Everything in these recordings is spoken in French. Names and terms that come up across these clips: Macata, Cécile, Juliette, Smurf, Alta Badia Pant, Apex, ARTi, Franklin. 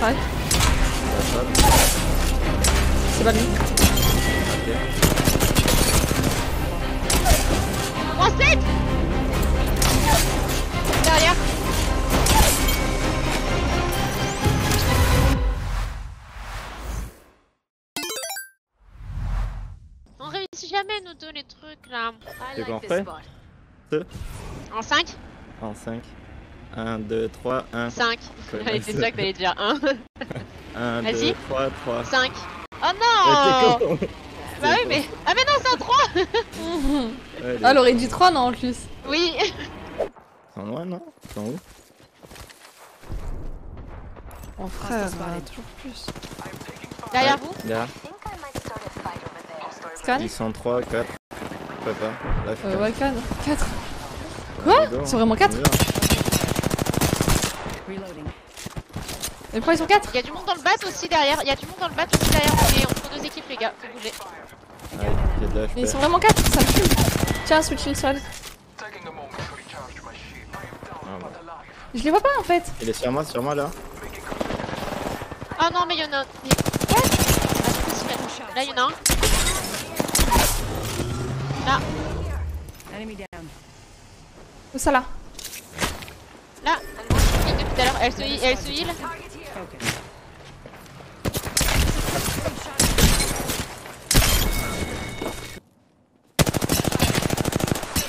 Ouais. C'est pas lui. On slip. Derrière. On réussit jamais à nous deux les trucs là. T'es bon prêt? 2. En 5. En 5. 1, 2, 3, 1. 5. J'avais été sûr que t'allais dire 1. 1, 2, 3, 3. 5. Oh non! Bah oui, mais. Ah, mais non, c'est un 3! Ouais, ah, l'aurait dit 3, non, en plus? Oui! C'est en loin, non? C'est en haut? Oh frère, ça va toujours plus. Derrière vous? Derrière. Scan? Ils sont 3, 4. Papa. Ouais, 4. 4. Quoi? C'est vraiment 4? Et pourquoi ils sont 4? Y'a du monde dans le bat aussi derrière, on est entre deux équipes les gars, faut bouger. Ouais, y'a de la HP. Mais ils sont vraiment 4, ça me fume. Tiens, switch le sol. Je les vois pas en fait. Il est sur moi là. Oh non mais y'en a un. What? Là y'en a un. Là. Où ça là? Là. Depuis tout à l'heure, elle se heal. Okay.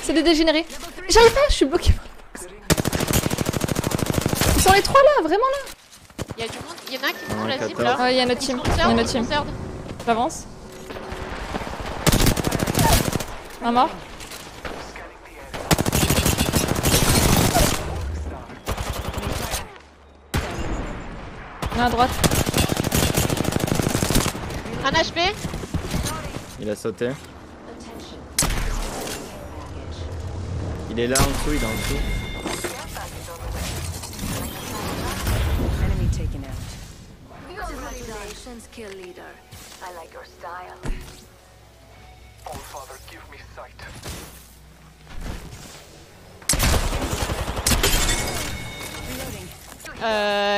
C'est des dégénérés. J'arrive pas, je suis bloqué. Ils sont les trois là, vraiment là. Y'a du monde, y'en a un qui prend la cible là. Ouais, y'a notre team. J'avance. Un mort. À droite. Un HP. Il a sauté. Il est là en dessous, il est en dessous.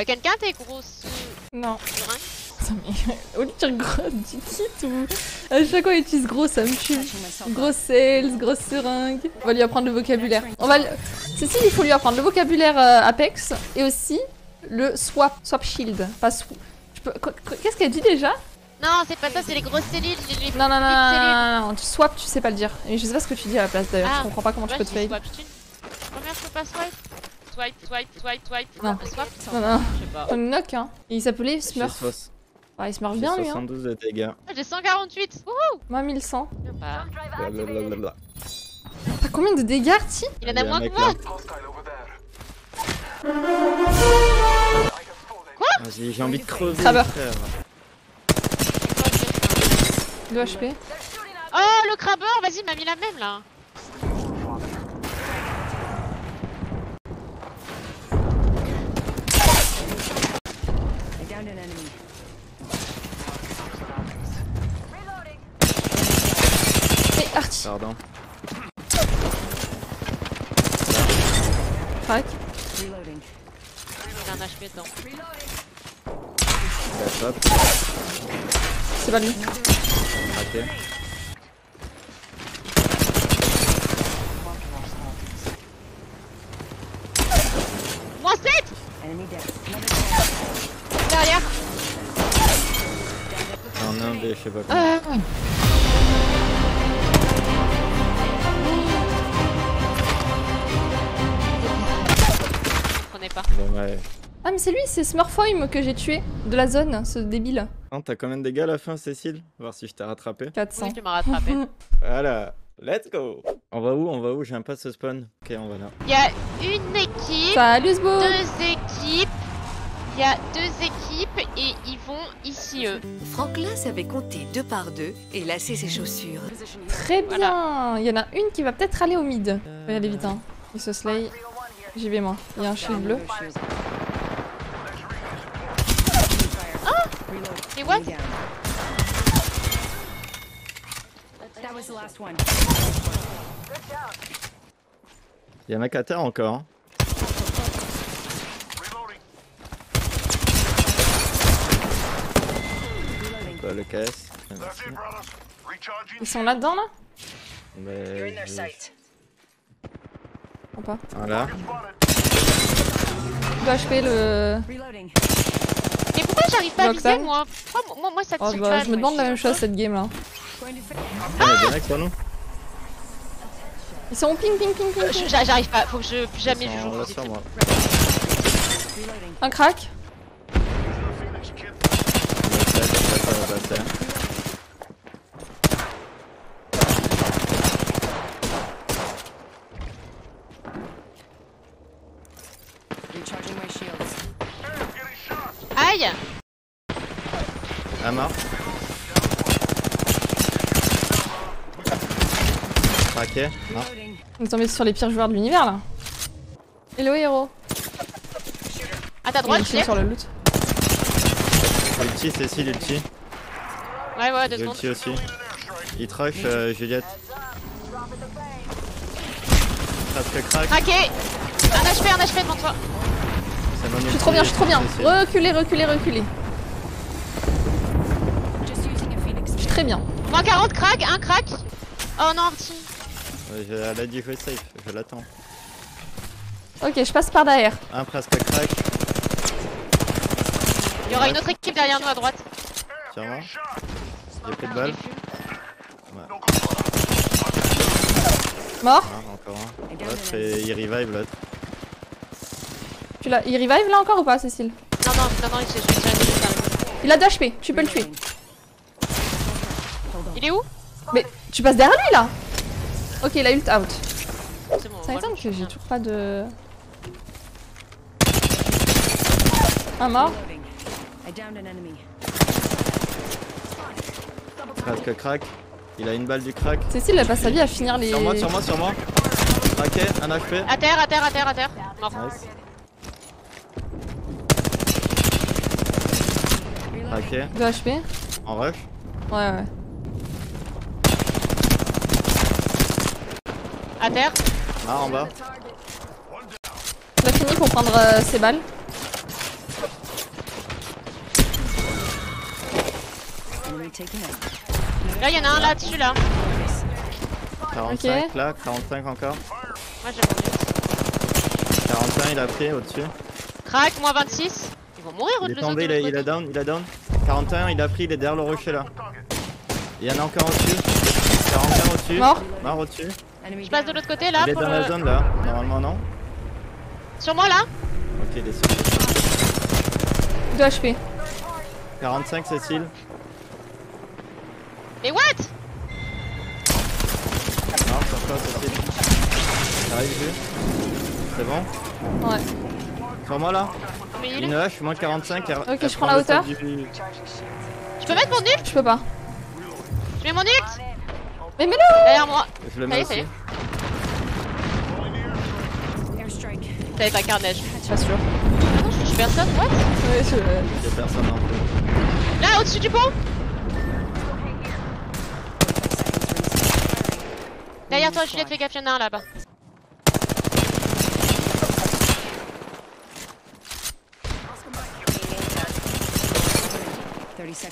Quelqu'un t'es grosse? Non. Au lieu de dire gros, du kit ou. À chaque fois, il utilise gros, ça me tue. Gros sales, grosse seringue. On va lui apprendre le vocabulaire. Cécile, il faut lui apprendre le vocabulaire Apex et aussi le swap shield. Pas swap. Qu'est-ce qu'elle dit déjà? Non, c'est pas ça, c'est les grosses cellules. Non, non, non, non, swap, tu sais pas le dire. Et je sais pas ce que tu dis à la place d'ailleurs. Je comprends pas comment tu peux te fail. Première, je peux pas swipe. Swipe. Non, je sais pas. On knock, hein. Et il s'appelait Smurf. Ouais, il Smurf bien, lui. J'ai 72 de dégâts. J'ai 148. Wouhou. Moi, 1100. T'as combien de dégâts, ARTi? Il en a moins que moi. Quoi? J'ai envie de crever. Crabeur. 2 HP. Oh, le crabeur, vas-y, il m'a mis la même là. Pardon. Crac. Il a un HP dedans. C'est pas lui. Raté. Moi 7. Derrière. En un des, je sais pas quoi. Pas. Ouais. Ah mais c'est lui, c'est Smurfoim que j'ai tué de la zone, ce débile. T'as combien de dégâts à la fin, Cécile? Voir si je t'ai rattrapé. 400. Oui, tu m'as rattrapé. Voilà, let's go. On va où? J'aime pas ce spawn. Ok, on va là. Il y a une équipe. Salut, deux équipes. Il y a deux équipes et ils vont ici eux. Franklin savait compter 2 par 2 et lasser ses chaussures. Très bien. Voilà. Il y en a une qui va peut-être aller au mid. Regardez vite, hein. Il se slay. J'y vais moi, il y a un shield bleu. Ah! Mais what? Il y a Macata encore. le caisse. Ils sont là-dedans là? Mais... Ou pas? Voilà. Je dois achever le... Mais pourquoi j'arrive pas à viser moi? Pourquoi moi ça tire pas? Je me demande la même chose cette game là. Ah! Ils sont ping ping ping ping. J'arrive pas, faut que je... plus jamais je joue sur moi. Un crack. Aïe. Un mort. Craqué, mort. On est tombé sur les pires joueurs de l'univers là. Hello héros. À ta droite, Juliette. Sur le loot. Ulti, Cécile, ulti. Ouais, ouais, deux secondes. Ulti aussi. Il rush Juliette. Craque, craque. Craqué. Un HP devant toi. Je suis trop bien, je suis trop bien. Reculez, reculez, reculez. Je suis très bien. Moins 40, crack, un crack. Oh non, ARTi. Elle a dit que c'est safe, je l'attends. Ok, je passe par derrière. Un presque crack. Il y aura une autre équipe derrière nous à droite. Tiens-moi. J'ai pris de balle. Mort. Encore un. L'autre, il revive l'autre. Il revive là encore ou pas, Cécile? Non, non, non, je vais tirer dessus. Il a 2 HP, tu peux le tuer. Il est où? Mais tu passes derrière lui là. Ok, il a ult out. C'est bon, ça m'étonne que j'ai toujours pas de... Un mort. Crack, crack. Il a une balle du crack. Cécile, elle passe sa vie à finir les... Sur moi, sur moi, sur moi. Craqué, un HP. À terre, à terre, à terre, à terre. Mort. Nice. Okay. 2 HP. En rush? Ouais, ouais. À terre? Ah, en bas. On a fini pour prendre ses balles. Là, y'en a un là dessus là. 45 okay. Là, 45 encore. Moi j'ai perdu. 45, il a pris au-dessus. Crac, moins 26. Ils vont mourir au-dessus. Il est tombé, il a down, il a down. 41, il a pris, il est derrière le rocher là. Il y en a encore au-dessus. 41 au-dessus. Mort. Mort au-dessus. Je passe de l'autre côté là. Il est dans la zone là, normalement non. Sur moi là. Ok, il est sur. 2 HP. 45, Cécile. Mais what? Non, sur toi, Cécile. J'arrive, je. C'est bon? Ouais. Sur moi là. Une hache, moins 45. Ok, je prends la hauteur. Du... Je peux mettre mon ult? Je peux pas. Je mets mon ult. Mais mets-le derrière moi. Je le mets aussi. T'avais pas carnage. Je suis pas sûr. Non, je suis personne, what? Ouais, je suis personne non plus. Là, au-dessus du pont. Derrière toi, Juliette, fais gaffe, y'en a un là-bas. Reviens,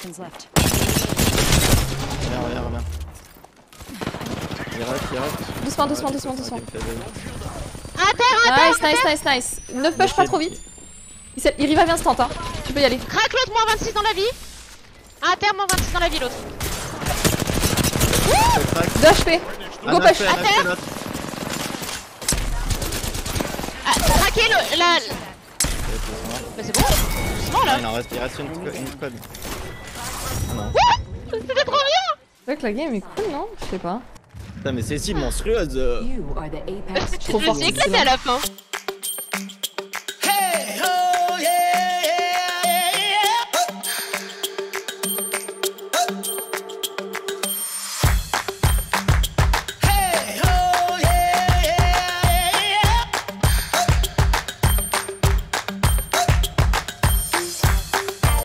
reviens. Il reste. Doucement, doucement, doucement, doucement. À terre, nice, nice, nice, nice. Ne push pas trop vite. Il revive instant, hein. Tu peux y aller. Crac l'autre, moins 26 dans la vie. À terre, moins 26 dans la vie, l'autre. 2 HP. Go push. À terre. Craquez le. La. Bah c'est bon. Doucement là. Il reste une squad. C'était trop bien! C'est vrai que la game est cool, non? Je sais pas. Putain, mais Cécile, monstrueuse! Je me suis éclatée à la fin!